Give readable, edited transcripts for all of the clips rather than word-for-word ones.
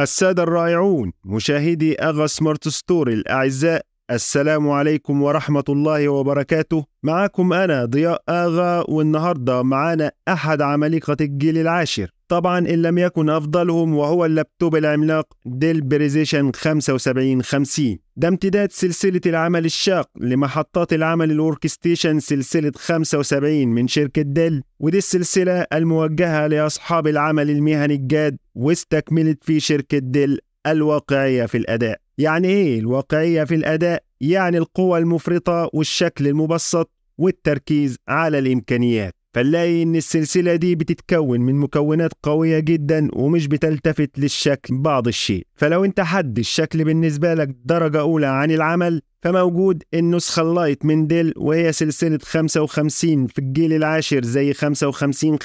السادة الرائعون مشاهدي اغا سمارت ستوري الأعزاء، السلام عليكم ورحمة الله وبركاته. معكم أنا ضياء اغا، والنهاردة معانا أحد عمالقة الجيل العاشر، طبعا إن لم يكن أفضلهم، وهو اللابتوب العملاق ديل بريزيشن 7550. ده امتداد سلسلة العمل الشاق لمحطات العمل الوركستيشن سلسلة 75 من شركة ديل، ودي السلسلة الموجهة لأصحاب العمل المهني الجاد، واستكملت في شركة ديل الواقعية في الأداء. يعني إيه الواقعية في الأداء؟ يعني القوة المفرطة والشكل المبسط والتركيز على الإمكانيات. فنلاقي إن السلسلة دي بتتكون من مكونات قوية جدا ومش بتلتفت للشكل بعض الشيء. فلو أنت حد الشكل بالنسبة لك درجة أولى عن العمل، فموجود النسخة اللايت من ديل، وهي سلسلة 55 في الجيل العاشر زي 55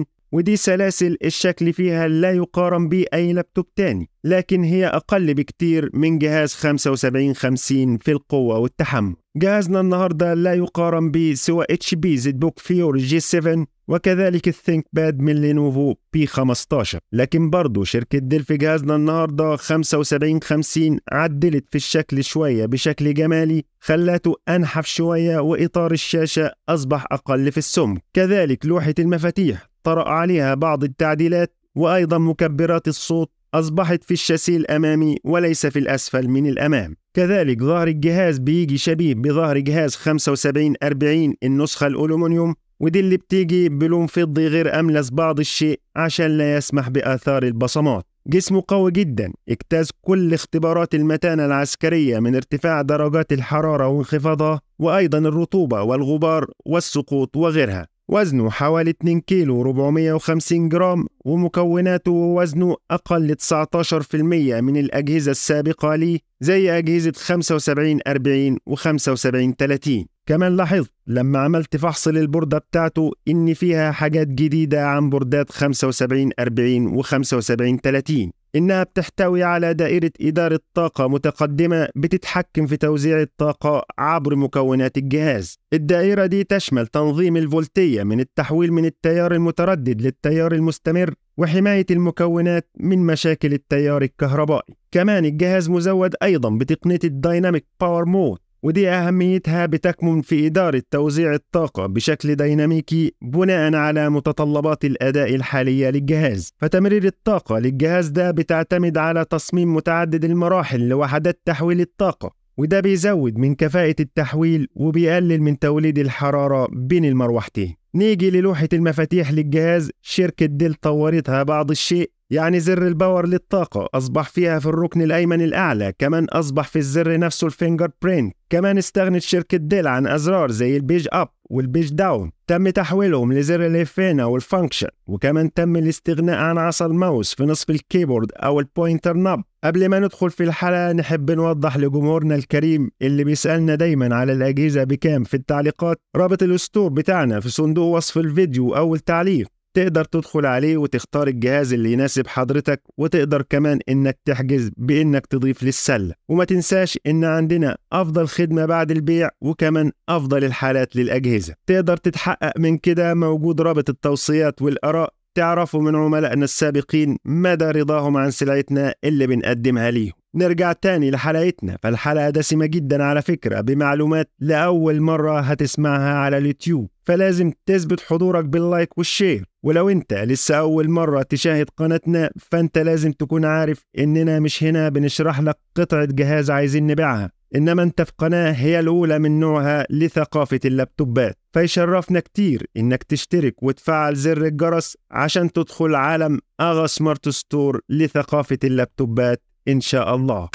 50، ودي سلاسل الشكل فيها لا يقارن بأي لابتوب تاني، لكن هي أقل بكتير من جهاز 75 50 في القوة والتحمل. جهازنا النهاردة لا يقارن به سوى اتش بي ZBook Fury G7، وكذلك الثينك باد من لينوفو P15. لكن برضو شركة ديل في جهازنا النهاردة 75 50 عدلت في الشكل شوية بشكل جمالي، خلاته أنحف شوية، وإطار الشاشة أصبح أقل في السمك. كذلك لوحة المفاتيح طرأ عليها بعض التعديلات، وأيضا مكبرات الصوت أصبحت في الشاسيه الأمامي وليس في الأسفل من الأمام. كذلك ظهر الجهاز بيجي شبيه بظهر جهاز 75 40 النسخة الألومنيوم، ودي اللي بتيجي بلون فضي غير أملس بعض الشيء عشان لا يسمح بآثار البصمات. جسمه قوي جدا، اجتاز كل اختبارات المتانة العسكرية من ارتفاع درجات الحرارة وانخفاضها، وأيضا الرطوبة والغبار والسقوط وغيرها. وزنه حوالي 2 كيلو 450 جرام، ومكوناته ووزنه أقل 19% من الأجهزة السابقة ليه زي أجهزة 75 40 و75 30. كمان لاحظت لما عملت فحص للبوردة بتاعته إن فيها حاجات جديدة عن بوردات 75 40 و75 30، إنها بتحتوي على دائرة إدارة طاقة متقدمة بتتحكم في توزيع الطاقة عبر مكونات الجهاز. الدائرة دي تشمل تنظيم الفولتية من التحويل من التيار المتردد للتيار المستمر، وحماية المكونات من مشاكل التيار الكهربائي. كمان الجهاز مزود أيضا بتقنية الدايناميك باور مود، ودي أهميتها بتكمن في إدارة توزيع الطاقة بشكل ديناميكي بناء على متطلبات الأداء الحالية للجهاز. فتمرير الطاقة للجهاز ده بتعتمد على تصميم متعدد المراحل لوحدات تحويل الطاقة، وده بيزود من كفاءة التحويل وبيقلل من توليد الحرارة بين المروحتين. نيجي للوحة المفاتيح للجهاز، شركة ديل طورتها بعض الشيء، يعني زر الباور للطاقة أصبح فيها في الركن الأيمن الأعلى، كمان أصبح في الزر نفسه الفينجر برينت. كمان استغنت شركة ديل عن أزرار زي البيج أب والبيج داون، تم تحويلهم لزر الإفينا والفانكشن، وكمان تم الاستغناء عن عصا الماوس في نصف الكيبورد أو البوينتر ناب. قبل ما ندخل في الحلقة نحب نوضح لجمهورنا الكريم اللي بيسألنا دايما على الأجهزة بكام في التعليقات، رابط الستور بتاعنا في صندوق وصف الفيديو أو التعليق، تقدر تدخل عليه وتختار الجهاز اللي يناسب حضرتك، وتقدر كمان انك تحجز بانك تضيف للسلة. وما تنساش ان عندنا افضل خدمة بعد البيع، وكمان افضل الحالات للاجهزة. تقدر تتحقق من كده، موجود رابط التوصيات والاراء، تعرفوا من عملائنا السابقين مدى رضاهم عن سلعتنا اللي بنقدمها ليهم. نرجع تاني لحلقتنا، فالحلقة دسمة جدا على فكرة، بمعلومات لأول مرة هتسمعها على اليوتيوب، فلازم تثبت حضورك باللايك والشير. ولو انت لسه أول مرة تشاهد قناتنا، فانت لازم تكون عارف إننا مش هنا بنشرح لك قطعة جهاز عايزين نبيعها، إنما انت في قناة هي الأولى من نوعها لثقافة اللابتوبات. فيشرفنا كتير إنك تشترك وتفعل زر الجرس عشان تدخل عالم أغا سمارت ستور لثقافة اللابتوبات إن شاء الله.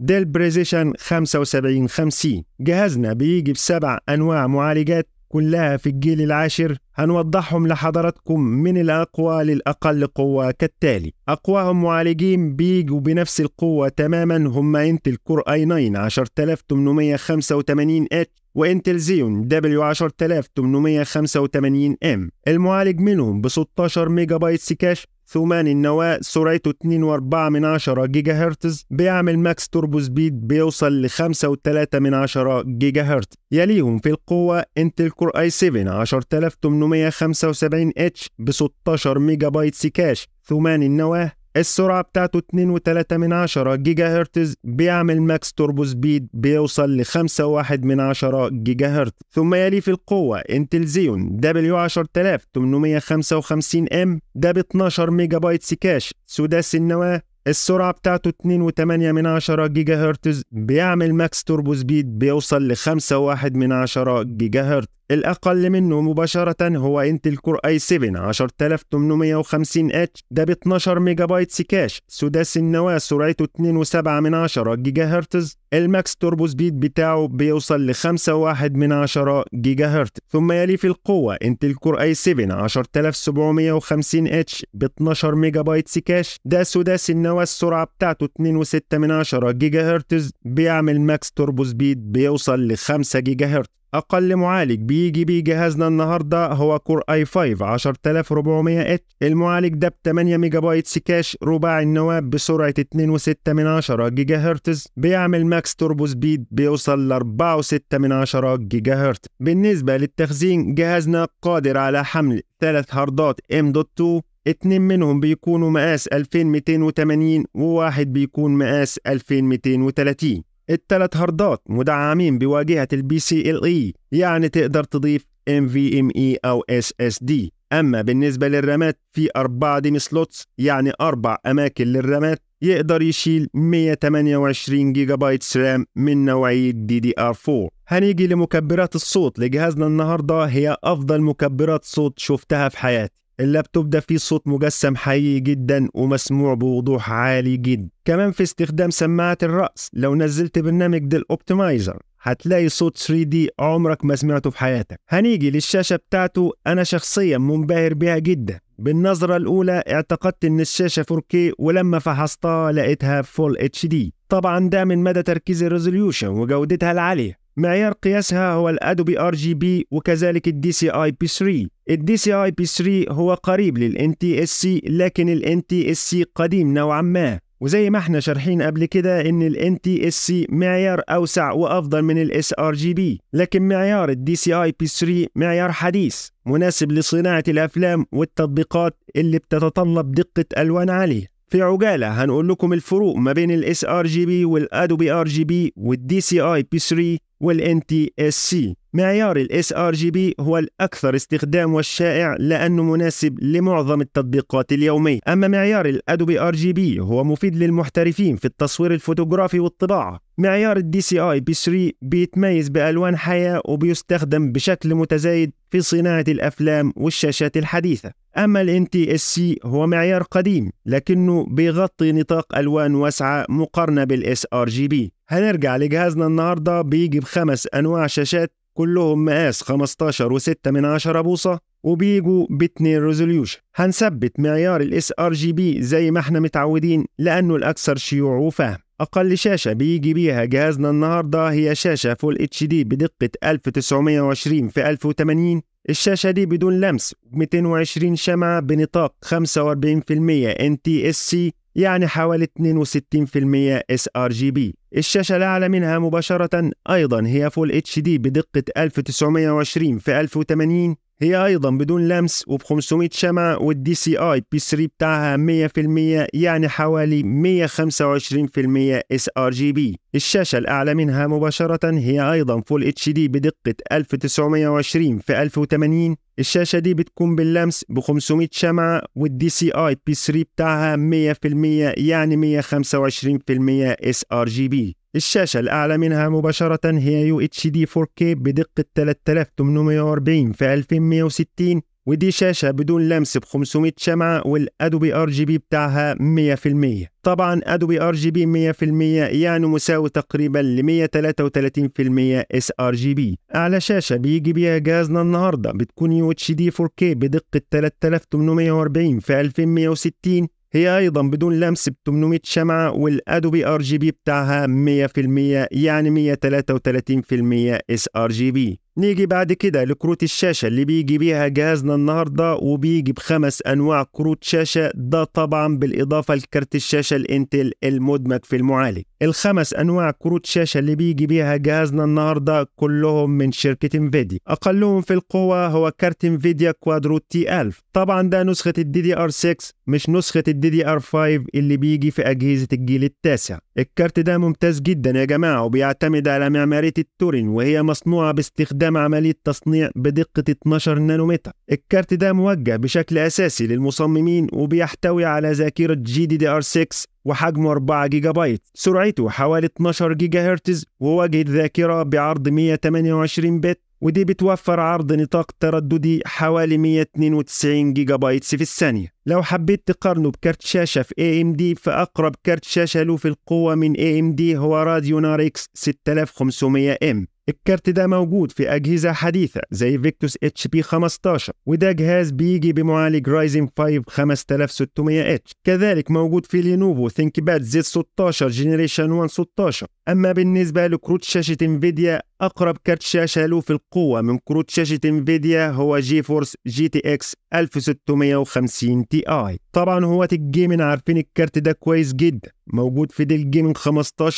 ديل بريزيشن 75 50، جهازنا بيجي ب7 أنواع معالجات كلها في الجيل العاشر، هنوضحهم لحضراتكم من الأقوى للأقل قوة كالتالي. أقواهم معالجين بيجوا بنفس القوة تماما، هم انتل كور اي 9 10885 اتش وانتل زيون دبليو 10885 ام. المعالج منهم ب 16 ميجا بايت كاش، ثمان النواة، سرعته 2.4 جيجا هرتز، بيعمل ماكس توربو سبيد بيوصل ل 5.3 جيجا هرتز. يليهم في القوة انتل كور اي 7 10875 اتش ب 16 ميجا بايت كاش، ثمان النواة، السرعة بتاعته 2.3 جيجا هرتز، بيعمل ماكس توربو سبيد بيوصل ل 5.1 جيجا هرتز. ثم يلي في القوة انتل زيون دبليو 10855 ام، ده ب 12 ميجا بايت كاش، سداس النواة، السرعة بتاعته 2.8 جيجا هرتز، بيعمل ماكس توربو سبيد بيوصل ل 5.1 جيجا هرتز. الأقل منه مباشرة هو انتل كور اي 7 10850 اتش، ده ب 12 ميجا بايت كاش، سداس النواة، سرعته 2.7 جيجا هرتز، الماكس توربو سبيد بتاعه بيوصل ل 5.1 جيجا هرتز. ثم يلي في القوة انتل كور اي 7 10750 اتش ب 12 ميجا بايت كاش، ده سداس النواة، السرعة بتاعته 2.6 جيجا هرتز، بيعمل ماكس توربو سبيد بيوصل ل 5 جيجا هرتز. أقل معالج بيجي بيه جهازنا النهاردة هو كور اي 5 10400 اتش، المعالج ده ب 8 ميجا بايت كاش، رباعي النواة، بسرعة 2.6 جيجا هرتز، بيعمل ماكس توربو سبيد بيوصل ل 4.6 جيجا هرتز. بالنسبة للتخزين، جهازنا قادر على حمل 3 هاردات M.2، 2 منهم بيكونوا مقاس 2280 وواحد بيكون مقاس 2230. الثلاث هاردات مدعمين بواجهة البي سي ال اي، يعني تقدر تضيف NVMe أو SSD. أما بالنسبة للرامات، في 4 ديم سلوتس، يعني 4 أماكن للرامات، يقدر يشيل 128 جيجا بايت رام من نوعية DDR4. هنيجي لمكبرات الصوت لجهازنا النهاردة، هي أفضل مكبرات صوت شفتها في حياتي. اللابتوب ده فيه صوت مجسم حقيقي جدا ومسموع بوضوح عالي جدا. كمان في استخدام سماعة الرأس، لو نزلت برنامج ديل اوبتمايزر هتلاقي صوت 3D عمرك ما سمعته في حياتك. هنيجي للشاشة بتاعته، أنا شخصيا منبهر بيها جدا. بالنظرة الأولى اعتقدت إن الشاشة 4K، ولما فحصتها لقيتها فول HD. طبعا ده من مدى تركيز الريزوليوشن وجودتها العالية. معيار قياسها هو الأدوبي RGB وكذلك DCI-P3. DCI-P3 هو قريب للNTSC، لكن الNTSC قديم نوعا ما، وزي ما احنا شارحين قبل كده ان الNTSC معيار أوسع وأفضل من الsRGB، لكن معيار DCI-P3 معيار حديث مناسب لصناعة الأفلام والتطبيقات اللي بتتطلب دقة ألوان عالية. في عجالة هنقول لكم الفروق ما بين ال sRGB والAdobe RGB والDCI-P3 والNTSC. معيار ال sRGB هو الأكثر استخدام والشائع لأنه مناسب لمعظم التطبيقات اليومية. أما معيار ال Adobe RGB هو مفيد للمحترفين في التصوير الفوتوغرافي والطباعة. معيار ال DCI-P3 بيتميز بألوان حية وبيستخدم بشكل متزايد في صناعة الأفلام والشاشات الحديثة. أما ال NTSC هو معيار قديم، لكنه بيغطي نطاق ألوان واسعة مقارنة بال sRGB. هنرجع لجهازنا النهاردة، بيجي ب5 أنواع شاشات، كلهم مقاس 15 و6 بوصة، وبيجوا ب2 ريزوليوشن. هنثبت معيار ال sRGB زي ما احنا متعودين لأنه الأكثر شيوع وفهم. أقل شاشة بيجي بيها جهازنا النهاردة هي شاشة فول اتش دي بدقة 1920 في 1080. الشاشة دي بدون لمس، 220 شمعة بنطاق 45% NTSC، يعني حوالي 62% sRGB. الشاشة الأعلى منها مباشرة أيضا هي فول اتش دي بدقة 1920 في 1080، هي أيضا بدون لمس وب500 شمعة، والدي سي اي بي 3 بتاعها 100%، يعني حوالي 125% sRGB. الشاشة الأعلى منها مباشرة هي أيضا فول اتش دي بدقة 1920 في 1080، الشاشة دي بتكون باللمس ب500 شمعة، والدي سي اي بي 3 بتاعها 100%، يعني 125% sRGB. الشاشة الأعلى منها مباشرة هي UHD 4K بدقة 3840 في 2160، ودي شاشة بدون لمس ب500 شمعة، والأدوبي RGB بتاعها 100%. طبعا أدوبي RGB 100% يعني مساوي تقريبا ل 133% sRGB. أعلى شاشة بيجي بيها جهازنا النهاردة بتكون UHD 4K بدقة 3840 في 2160، هي أيضا بدون لمس ب800 شمعة، والأدوبي RGB بتاعها 100%، يعني 133% sRGB. نيجي بعد كده لكروت الشاشة اللي بيجي بيها جهازنا النهاردة، وبيجي بخمس أنواع كروت شاشة، ده طبعا بالإضافة لكارت الشاشة الانتل المدمج في المعالج. الخمس أنواع كروت شاشة اللي بيجي بيها جهازنا النهاردة كلهم من شركة انفيديا. أقلهم في القوة هو كارت انفيديا كوادرو تي 1000، طبعا ده نسخة DDR6 مش نسخة DDR5 اللي بيجي في أجهزة الجيل التاسع. الكارت ده ممتاز جدا يا جماعة، وبيعتمد على معمارية التورين، وهي مصنوعة باستخدام عملية تصنيع بدقة 12 نانومتر. الكارت ده موجه بشكل أساسي للمصممين، وبيحتوي على ذاكرة GDDR6 وحجمه 4 جيجا بايت، سرعته حوالي 12 جيجا هرتز، وواجهة ذاكرة بعرض 128 بت، ودي بتوفر عرض نطاق ترددي حوالي 192 جيجا بايتس في الثانية. لو حبيت تقارنه بكارت شاشة في AMD، فأقرب كارت شاشة له في القوة من AMD هو راديو ناريكس 6500 ام. الكارت ده موجود في أجهزة حديثة زي فيكتوس اتش بي 15، وده جهاز بيجي بمعالج رايزن 5 5600 اتش. كذلك موجود في لينوفو ثينك باد زد 16 جنريشن 1 16. أما بالنسبة لكروت شاشة انفيديا، أقرب كارت شاشة له في القوة من كروت شاشة انفيديا هو جي فورس جي تي اكس 1650 تي اي. طبعا هواة الجيمنج عارفين الكارت ده كويس جدا، موجود في ديل جيمنج 15،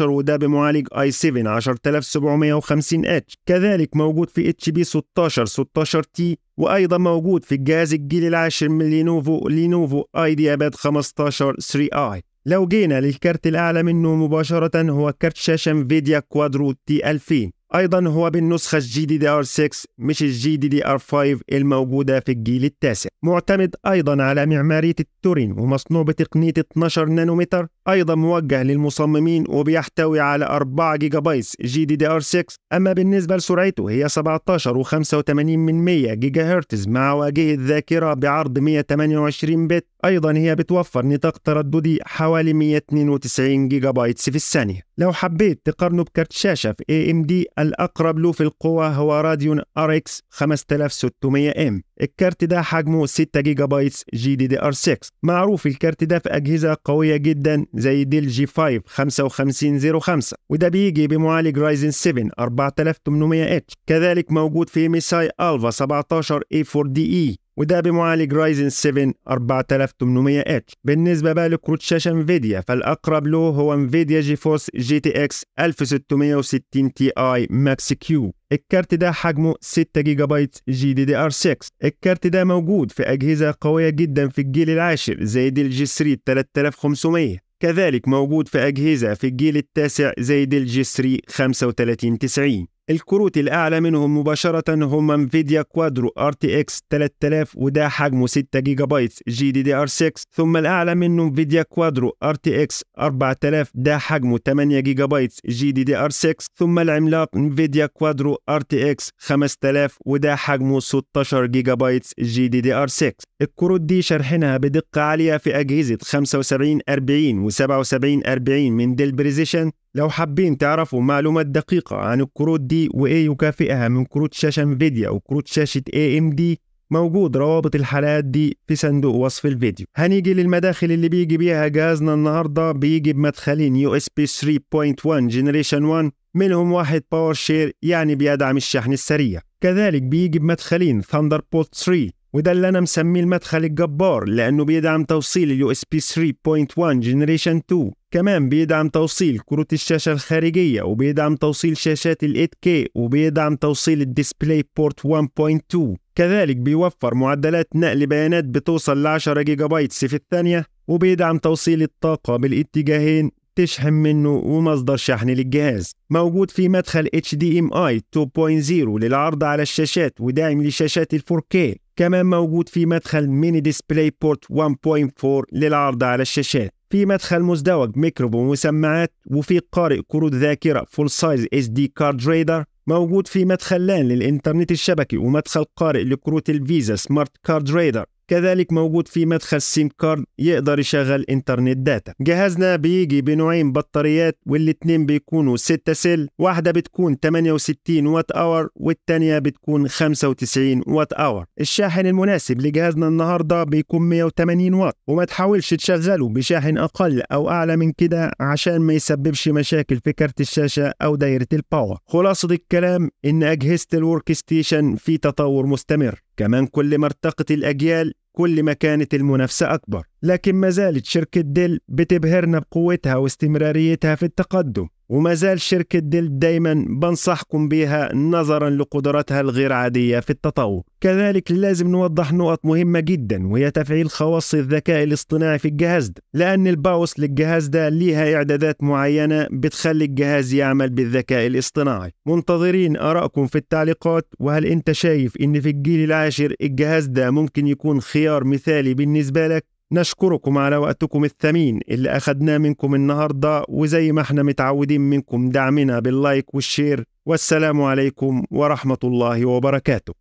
وده بمعالج i7 10750 اتش. كذلك موجود في اتش بي 16 16 تي، وايضا موجود في الجهاز الجيل العاشر من لينوفو، لينوفو ايديا باد 15 3 اي. لو جينا للكارت الاعلى منه مباشرة هو كارت شاشة انفيديا كوادرو تي 2000، ايضا هو بالنسخة الجي دي دي ار 6 مش الجي دي دي ار 5 الموجودة في الجيل التاسع. معتمد ايضا على معمارية التورين، ومصنوع بتقنية 12 نانومتر، ايضا موجه للمصممين، وبيحتوي على 4 جيجا بايت جي دي دي ار 6. اما بالنسبة لسرعته هي 17.85 جيجا هرتز مع واجهة ذاكرة بعرض 128 بت، ايضا هي بتوفر نطاق ترددي حوالي 192 جيجا بايت في الثانية. لو حبيت تقارنه بكارت شاشة في AMD، الأقرب له في القوة هو راديون ار اكس 5600 ام. الكارت ده حجمه 6 جيجا بايت جي دي دي ار 6. معروف الكارت ده في أجهزة قوية جدا زي ديل جي 5 5505، وده بيجي بمعالج رايزن 7 4800 اتش. كذلك موجود في ميساي الفا 17 A4DE، وده بمعالج رايزن 7 4800 اتش. بالنسبة بقى لكروت شاشة انفيديا، فالأقرب له هو انفيديا جي فورس جي تي اكس 1660 تي اي ماكس كيو. الكارت ده حجمه 6 جيجا بايت جي دي دي ار 6. الكارت ده موجود في أجهزة قوية جدا في الجيل العاشر زي ديل جي 3 3500. كذلك موجود في أجهزة في الجيل التاسع زي ديل جي 3 3590. الكروت الأعلى منهم مباشرة هم انفيديا كوادرو ار تي اكس 3000، وده حجمه 6 جيجا بايت جي دي دي ار 6. ثم الأعلى منه انفيديا كوادرو ار تي اكس 4000، ده حجمه 8 جيجا بايت جي دي دي ار 6. ثم العملاق انفيديا كوادرو ار تي اكس 5000، وده حجمه 16 جيجا بايت جي دي دي ار 6. الكروت دي شرحنها بدقة عالية في أجهزة 7540 و 7740 من ديل بريزيشن. لو حابين تعرفوا معلومات دقيقة عن الكروت دي وإيه يكافئها من كروت شاشة انفيديا وكروت شاشة AMD، موجود روابط الحلقات دي في صندوق وصف الفيديو. هنيجي للمداخل اللي بيجي بيها جهازنا النهاردة. بيجي بمدخلين USB 3.1 جنريشن 1، منهم واحد باور شير يعني بيدعم الشحن السريع. كذلك بيجي بمدخلين Thunderbolt 3، وده اللي أنا مسميه المدخل الجبار لأنه بيدعم توصيل اليو اس بي 3.1 جنريشن 2. كمان بيدعم توصيل كروت الشاشة الخارجية، وبيدعم توصيل شاشات ال 8K، وبيدعم توصيل الديسبلاي بورت 1.2. كذلك بيوفر معدلات نقل بيانات بتوصل ل 10 جيجا بايت في الثانية، وبيدعم توصيل الطاقة بالاتجاهين تشحن منه ومصدر شحن للجهاز. موجود في مدخل HDMI 2.0 للعرض على الشاشات، وداعم لشاشات ال 4K. كمان موجود في مدخل ميني ديسبلاي بورت 1.4 للعرض على الشاشات. في مدخل مزدوج ميكروفون وسماعات، وفي قارئ كروت ذاكرة فول سايز اس دي كارد ريدر. موجود في مدخل لان للإنترنت الشبكي، ومدخل قارئ لكروت الفيزا سمارت كارد ريدر. كذلك موجود في مدخل سيم كارد يقدر يشغل انترنت داتا. جهازنا بيجي بنوعين بطاريات والاثنين بيكونوا 6 سل، واحدة بتكون 68 وات اور والتانية بتكون 95 وات اور. الشاحن المناسب لجهازنا النهاردة بيكون 180 وات، وما تحاولش تشغله بشاحن اقل او اعلى من كده عشان ما يسببش مشاكل في كارت الشاشة او دايرة الباور. خلاصة الكلام ان اجهزة الورك ستيشن في تطور مستمر، كمان كل ما ارتقت الأجيال كل ما كانت المنافسة أكبر، لكن ما زالت شركة ديل بتبهرنا بقوتها واستمراريتها في التقدم، وما زال شركة ديل دايما بنصحكم بيها نظرا لقدراتها الغير عادية في التطور. كذلك لازم نوضح نقط مهمة جدا، وهي تفعيل خواص الذكاء الاصطناعي في الجهاز ده، لأن الباوس للجهاز ده ليها إعدادات معينة بتخلي الجهاز يعمل بالذكاء الاصطناعي. منتظرين آرائكم في التعليقات، وهل أنت شايف إن في الجيل العاشر الجهاز ده ممكن يكون خيار مثالي بالنسبة لك؟ نشكركم على وقتكم الثمين اللي أخدناه منكم النهاردة، وزي ما احنا متعودين منكم دعمنا باللايك والشير، والسلام عليكم ورحمة الله وبركاته.